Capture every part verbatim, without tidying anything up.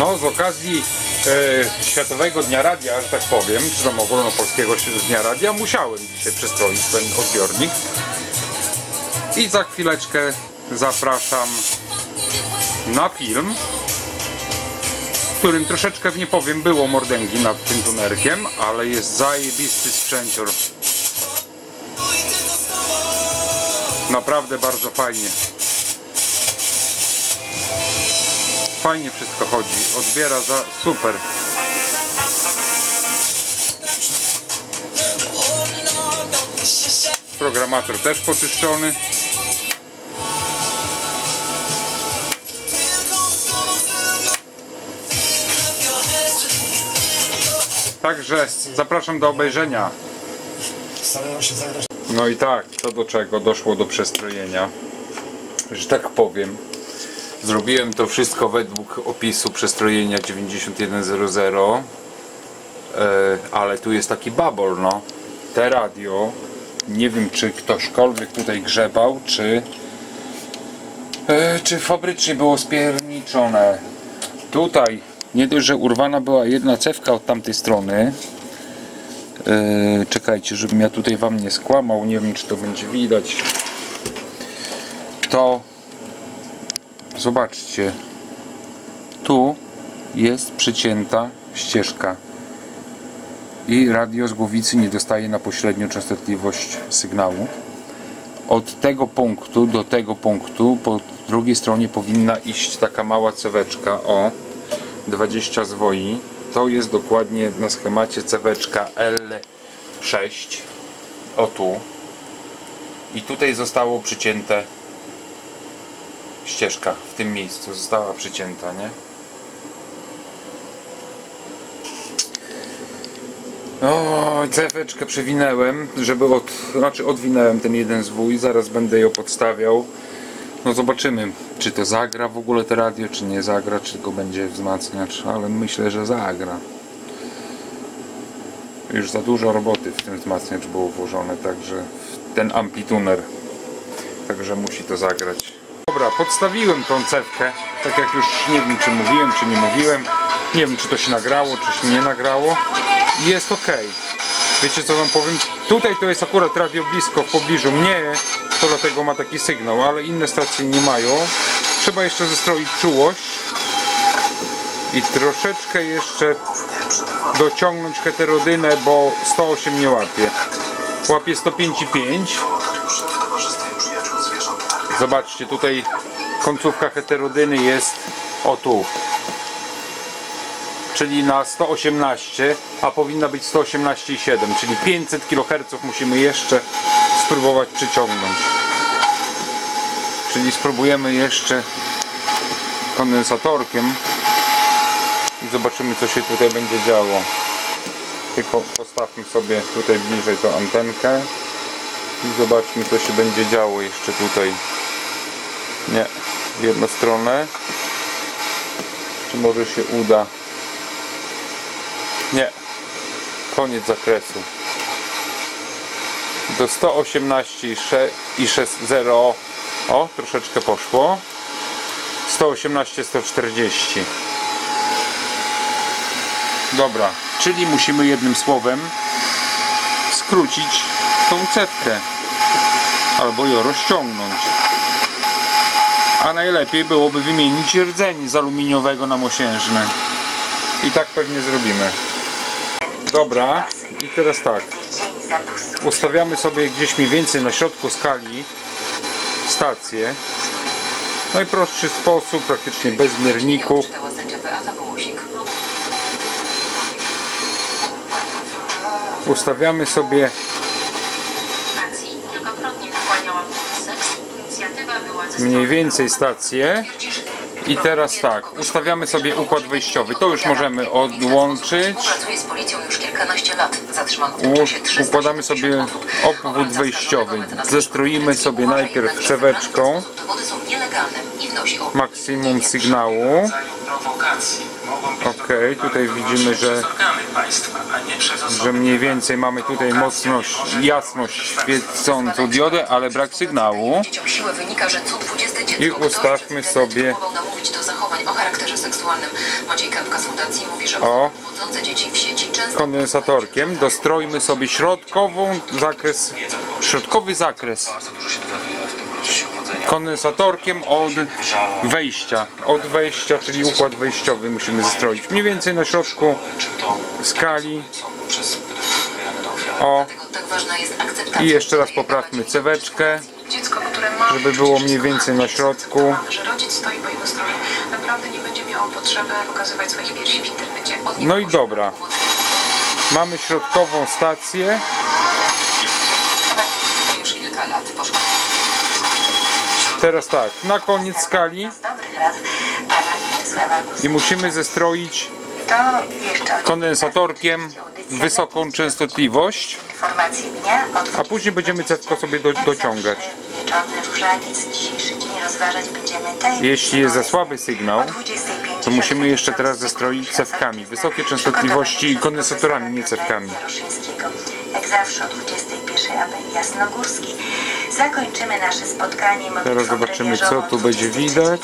no, z okazji e, Światowego Dnia Radia, że tak powiem, czy tam Ogólnopolskiego Dnia Radia, musiałem dzisiaj przystroić ten odbiornik. I za chwileczkę zapraszam na film, w którym troszeczkę, nie powiem, było mordęgi nad tym tunerkiem, ale jest zajebisty sprzęcior. Naprawdę bardzo fajnie. Fajnie wszystko chodzi, odbiera za super. Programator też poczyszczony. Także zapraszam do obejrzenia. No i tak, to do czego doszło do przestrojenia, że tak powiem. Zrobiłem to wszystko według opisu przestrojenia dziewięćdziesiąt jeden zero zero, yy, ale tu jest taki babol, no. Te radio, nie wiem czy ktośkolwiek tutaj grzebał, czy, yy, czy fabrycznie było spierniczone. Tutaj nie dość, że urwana była jedna cewka od tamtej strony. Yy, czekajcie, żebym ja tutaj wam nie skłamał, nie wiem czy to będzie widać. To zobaczcie, tu jest przycięta ścieżka i radio z głowicy nie dostaje na pośrednią częstotliwość sygnału. Od tego punktu do tego punktu po drugiej stronie powinna iść taka mała ceweczka o dwadzieścia zwoi. To jest dokładnie na schemacie ceweczka L sześć, o tu, i tutaj zostało przycięte, ścieżka w tym miejscu została przycięta, nie? O, ceweczkę przewinęłem, żeby od, znaczy odwinąłem ten jeden zwój, zaraz będę ją podstawiał. No zobaczymy, czy to zagra w ogóle to radio, czy nie zagra, czy tylko będzie wzmacniacz, ale myślę, że zagra. Już za dużo roboty w tym wzmacniacz było włożone, także w ten amplituner, także musi to zagrać. Dobra, podstawiłem tą cewkę, tak jak już nie wiem czy mówiłem, czy nie mówiłem, nie wiem czy to się nagrało, czy się nie nagrało, i jest ok. Wiecie co wam powiem, tutaj to jest akurat radio blisko, w pobliżu mnie, to dlatego ma taki sygnał, ale inne stacje nie mają. Trzeba jeszcze zestroić czułość i troszeczkę jeszcze dociągnąć heterodynę, bo sto osiem nie łapie, łapie sto pięć i pięć. Zobaczcie, tutaj końcówka heterodyny jest o tu, czyli na sto osiemnaście, a powinna być sto osiemnaście i siedem, czyli pięćset kiloherców musimy jeszcze spróbować przyciągnąć. Czyli spróbujemy jeszcze kondensatorkiem i zobaczymy co się tutaj będzie działo. Tylko postawmy sobie tutaj bliżej tą antenkę i zobaczmy co się będzie działo jeszcze tutaj. Nie, w jedną stronę. Czy może się uda? Nie, koniec zakresu. Do sto osiemnaście i sześć zero, o, troszeczkę poszło. sto osiemnaście, sto czterdzieści. Dobra, czyli musimy jednym słowem skrócić tą cewkę albo ją rozciągnąć. A najlepiej byłoby wymienić rdzeń z aluminiowego na mosiężny. I tak pewnie zrobimy. Dobra, i teraz tak. Ustawiamy sobie gdzieś mniej więcej na środku skali stację. Najprostszy sposób, praktycznie bez mierników. Ustawiamy sobie mniej więcej stację. I teraz tak, ustawiamy sobie układ wejściowy. To już możemy odłączyć. Układamy sobie obwód wejściowy. Zestroimy sobie najpierw ceweczką maksimum sygnału. Ok, tutaj widzimy, że, że mniej więcej mamy tutaj mocność, jasność świecącą diodę, ale brak sygnału. I ustawmy sobie o charakterze seksualnym. Maciej Kapka z fundacji mówi, że wodzące dzieci w sieci często... Kondensatorkiem dostrojmy sobie środkową zakres, środkowy zakres. Kondensatorkiem od wejścia, od wejścia, czyli układ wejściowy musimy zastroić. Mniej więcej na środku skali. O, i jeszcze raz poprawmy ceweczkę, żeby było mniej więcej na środku. No i dobra. Mamy środkową stację. Teraz tak, na koniec skali. I musimy zestroić kondensatorkiem wysoką częstotliwość, a później będziemy cewko sobie do, dociągać. Jeśli jest za słaby sygnał, to musimy jeszcze teraz zestroić cewkami wysokie częstotliwości i kondensatorami, nie cewkami. Jak zawsze o dwudziestej pierwszej aby Jasnogórski. Zakończymy nasze spotkanie. Teraz zobaczymy, co tu będzie widać.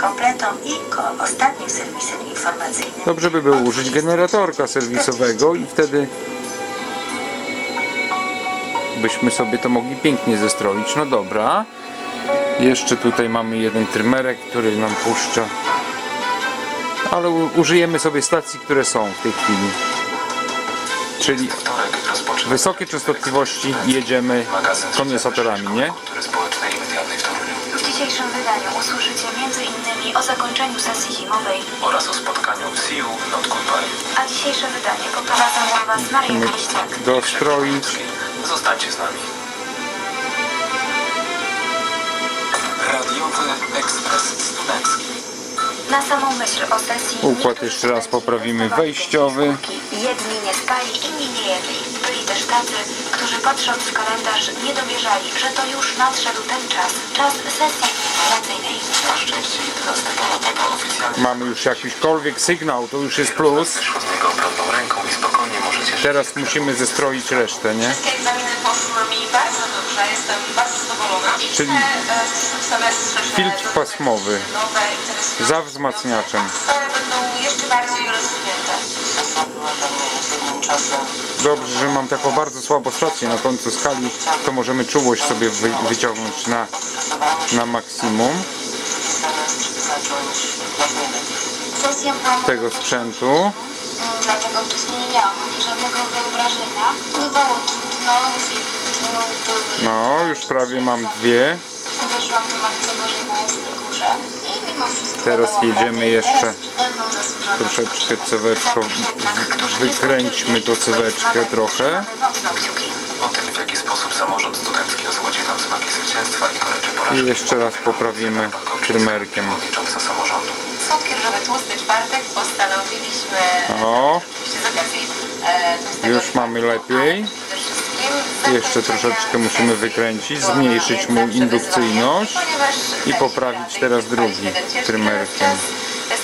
Kompletą i ostatnim serwisem informacyjnym. Dobrze by było użyć generatorka serwisowego i wtedy byśmy sobie to mogli pięknie zestroić. No dobra. Jeszcze tutaj mamy jeden trymerek, który nam puszcza. Ale użyjemy sobie stacji, które są w tej chwili. Czyli wysokie częstotliwości jedziemy kondensatorami, nie? W dzisiejszym wydaniu usłyszycie m.in. o zakończeniu sesji zimowej oraz o spotkaniu See You Not Goodbye. A dzisiejsze wydanie poprowadzą dla Was Mariusz Kościak. Do stroju. Zostańcie z nami. Radiowy Ekspres Studencki. Na samą myśl o sesji... Układ jeszcze raz poprawimy wejściowy. Jedni nie spali, inni nie jedli. Byli też tacy, którzy patrząc w kalendarz nie dowierzali, że to już nadszedł ten czas. Czas sesji informacyjnej. Na szczęście jedenastego lutego oficjalnie... Mamy już jakiśkolwiek sygnał, to już jest plus. Teraz musimy zestroić resztę, nie? Wszystkie egzaminy poszły mi bardzo dobrze, jestem bardzo zadowolona. Czyli filtr pasmowy. Za wzmacniaczem. Będą jeszcze bardziej rozwinięte. Dobrze, że mam taką bardzo słabą stację na końcu skali, to możemy czułość sobie wy wyciągnąć na, na maksimum tego sprzętu. Dlatego wcześniej nie miałam żadnego wyobrażenia. Bywało trudno, no, już prawie mam dwie. Uderzyłam do Matce Bożej na Jasnej Górze i mimo wszystko. Teraz jedziemy jeszcze troszeczkę ceweczką. Wykręćmy tą ceweczkę trochę. O tym, w jaki sposób samorząd studencki rozkładzie nam znaki zwycięstwa i koleczy porażki. I jeszcze raz poprawimy trymerkiem. O, już mamy lepiej. Jeszcze troszeczkę musimy wykręcić, zmniejszyć mu indukcyjność i poprawić teraz drugi trymerkiem.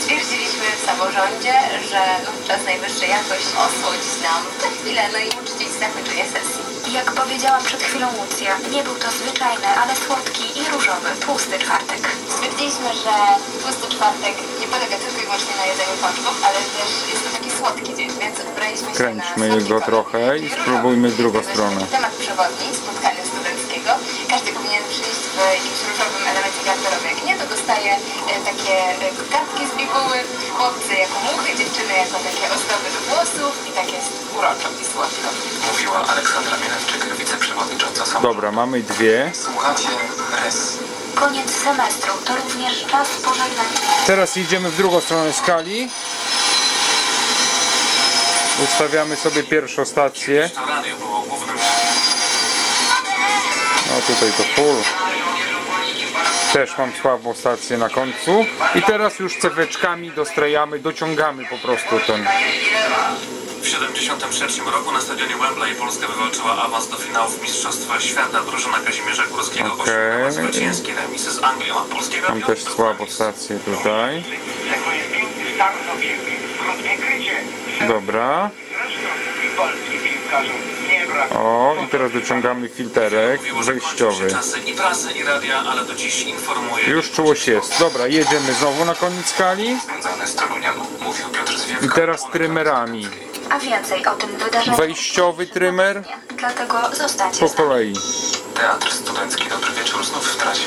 Stwierdziliśmy w samorządzie, że wówczas najwyższa jakość osłodzić nam tę chwilę, no i uczcić zakończenie sesji. Jak powiedziała przed chwilą Łucja, nie był to zwyczajny, ale słodki i różowy tłusty czwartek. Stwierdziliśmy, że tłusty czwartek nie polega tylko i wyłącznie na jedzeniu pączków, ale też jest to taki słodki dzień, więc ubraliśmy się Kręćmy na go trochę i spróbujmy drugą stronę. Temat przewodni spotkania studenckiego. Każdy powinien przyjść w jakimś różowym elemencie garderoby. Jak nie, to dostaje takie kartki z piguły, chłopcy jako muchy, dziewczyny jako takie ozdoby do włosów i tak jest uroczo i słodko. Mówiła Aleksandra Mielewczyk, wiceprzewodnicząca samorządu. Dobra, mamy dwie. Słuchacie R E S. Koniec semestru to również czas pożegnania. Teraz idziemy w drugą stronę skali. Ustawiamy sobie pierwszą stację. No tutaj to full. Też mam słabą stację na końcu. I teraz już ceweczkami dostrajamy, dociągamy po prostu ten. W tysiąc dziewięćset siedemdziesiątym trzecim roku na stadionie Wembley Polska wywalczyła awans do finałów Mistrzostwa Świata. Drużyna Kazimierza Górskiego okay. osiągnęła zwycięskie remisy z Anglią, a polskie Mam też słabą stację tutaj. Dobra. Zresztą polskim piłkarzom nie O, i teraz wyciągamy filterek wejściowy. Już czułość jest. Dobra, jedziemy znowu na koniec skali. I teraz trymerami. A więcej o tym wydarzeniu. Wejściowy trymer. Dlatego zostańcie po kolei. Teatr studencki Dobry Wieczór znów w trasie.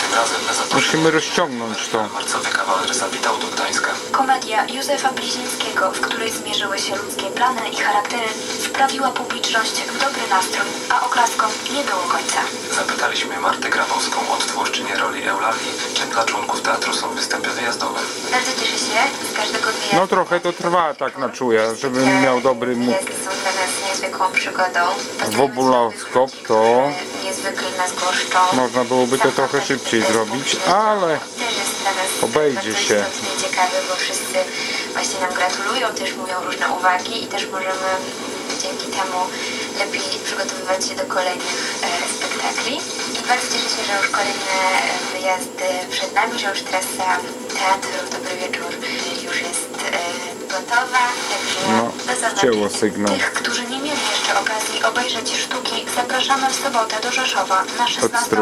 Tym razem na zaproszenie. Musimy rozciągnąć to. Marcowy kawaler zawitał do Gdańska. Komedia Józefa Blizińskiego, w której zmierzyły się ludzkie plany i charaktery, wprawiła publiczność w dobry nastrój, a oklaskom nie było końca. Zapytaliśmy Martę Grabowską, odtwórczynię roli Eulalii, czym dla członków teatru są występy wyjazdowe. Bardzo cieszę się z każdego dnia. No trochę to trwa, tak na czuję, żebym miał dobry mózg. Wyjazdy są dla nas niezwykłą przygodą. W obuloskop to... Można byłoby to trochę szybciej zrobić, ale obejdzie się. Ciekawe, bo wszyscy właśnie nam gratulują, też mówią różne uwagi i też możemy dzięki temu lepiej przygotowywać się do kolejnych e, spektakli. I bardzo cieszę się, że już kolejne wyjazdy przed nami, że już trasa teatru Dobry Wieczór już jest e, gotowa. Także no, do sygnał. Tych, którzy nie mieli jeszcze okazji obejrzeć sztuki, zapraszamy w sobotę do Rzeszowa na szesnastą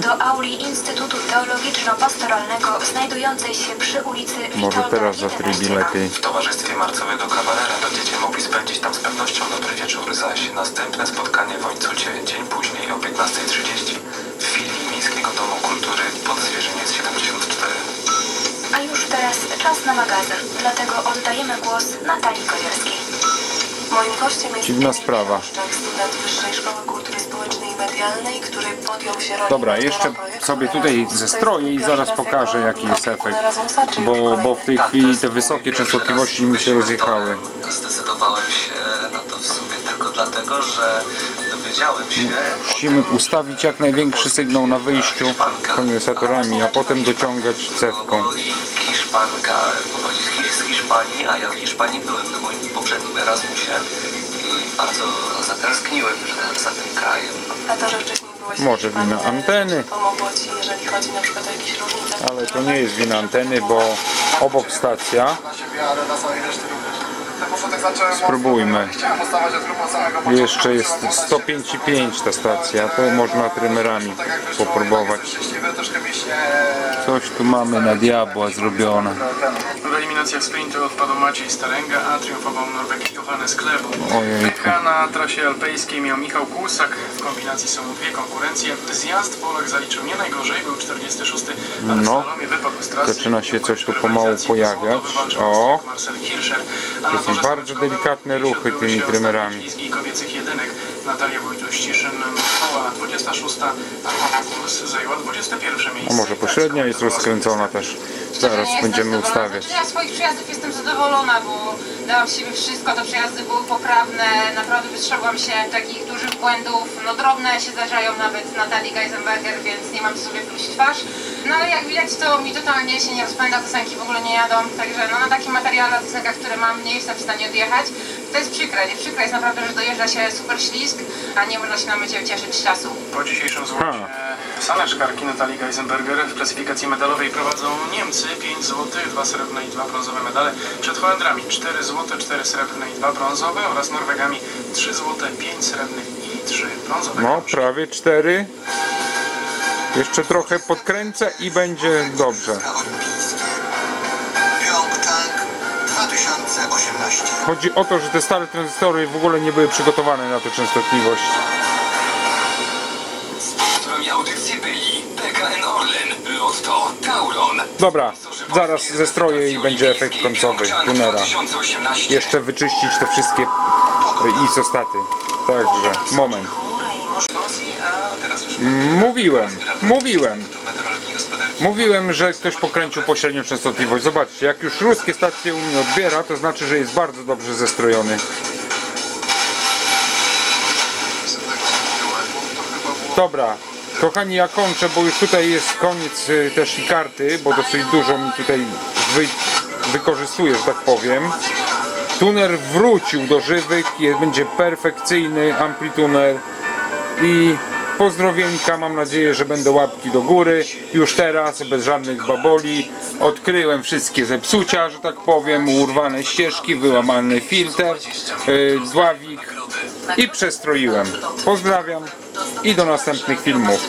do auli Instytutu Teologiczno-Pastoralnego znajdującej się przy ulicy Witolda Może teraz zatrybi lepiej. W towarzystwie marcowego kawalera będziecie mogli spędzić tam z pewnością dobry wieczór, zaś następne spotkanie w Ojcucie dzień później o piętnastej trzydzieści w filii Miejskiego Domu Kultury pod Zwierzyniec siedemdziesiąt cztery. A już teraz czas na magazyn, dlatego oddajemy głos Natalii Gojewskiej. Moim gościem jest dziwna sprawa. Student Wyższej Szkoły Kultury Społecznej i Medialnej, który podjął się roli. Dobra, jeszcze sobie tutaj zestroję i zaraz pokażę, jaki jest efekt, bo, bo w tej chwili te wysokie częstotliwości mi się rozjechały. Zdecydowałem się na to w sumie tylko dlatego, że dowiedziałem się... Musimy ustawić jak największy sygnał na wyjściu kondensatorami, a potem dociągać cewką. Hiszpanka pochodzi z Hiszpanii, a ja w Hiszpanii byłem na moim poprzednim Erasmusie i bardzo zatęskniłem że za tym krajem. A to, że wcześniej byłeś... Może wina anteny. Pomogło ci, jeżeli chodzi na przykład o jakieś różnice... Ale to nie jest wina anteny, bo obok stacja... Spróbujmy. Jeszcze jest sto pięć i pięć ta stacja, to można trymerami popróbować. Coś tu mamy na diabła zrobione. W eliminacjach sprintu odpadł Maciej Staręga, a triumfował Norweg Johannes Klebo. Pcha na trasie alpejskiej miał Michał Kusak. W kombinacji są dwie konkurencje. Zjazd Polak zaliczył nie najgorzej, był czterdziesty szósty. Ale w slalomie wypadł z trasy. Zaczyna się coś tu pomału pojawiać. O! To są bardzo delikatne ruchy tymi trymerami. A może pośrednia jest rozkręcona też. Zaraz będziemy ustawiać. Ja z swoich przejazdów jestem zadowolona, bo dałam z siebie wszystko, te przejazdy były poprawne, naprawdę wystrzegłam się takich dużych błędów, no drobne się zdarzają nawet z Natalii Geisenberger, więc nie mam sobie pluć twarz. No ale jak widać to mi totalnie się nie rozpędza, piosenki w ogóle nie jadą, także no na takie materiały, piosenkach, które mam, nie jestem w stanie odjechać. To jest przykre, nie przykre jest naprawdę, że dojeżdża się super ślizg, a nie można się na mycie cieszyć z czasu. Po dzisiejszym złocie same szkarki Natalii Geisenberger w klasyfikacji medalowej prowadzą Niemcy, pięć złotych, dwa srebrne i dwa brązowe medale, przed Holendrami cztery złote, cztery srebrne i dwa brązowe oraz Norwegami trzy złote, pięć srebrnych i trzy brązowe. No prawie cztery. Jeszcze trochę podkręcę i będzie dobrze. Chodzi o to, że te stare tranzystory w ogóle nie były przygotowane na tę częstotliwość. Sponsorami audycji byli P K N Orlen, Lotto, Tauron. Dobra, zaraz zestroję i będzie efekt końcowy tunera. Jeszcze wyczyścić te wszystkie isostaty. Także, moment. Mówiłem, mówiłem. Mówiłem, że ktoś pokręcił pośrednią częstotliwość. Zobaczcie, jak już ruskie stacje u mnie odbiera, to znaczy, że jest bardzo dobrze zestrojony. Dobra, kochani, ja kończę, bo już tutaj jest koniec też i karty, bo dosyć dużo mi tutaj wy, wykorzystuje, że tak powiem. Tuner wrócił do żywych, będzie perfekcyjny amplituner i... Pozdrowienka, mam nadzieję, że będą łapki do góry. Już teraz, bez żadnych baboli. Odkryłem wszystkie zepsucia, że tak powiem. Urwane ścieżki, wyłamany filtr, yy, dławik, i przestroiłem. Pozdrawiam i do następnych filmów.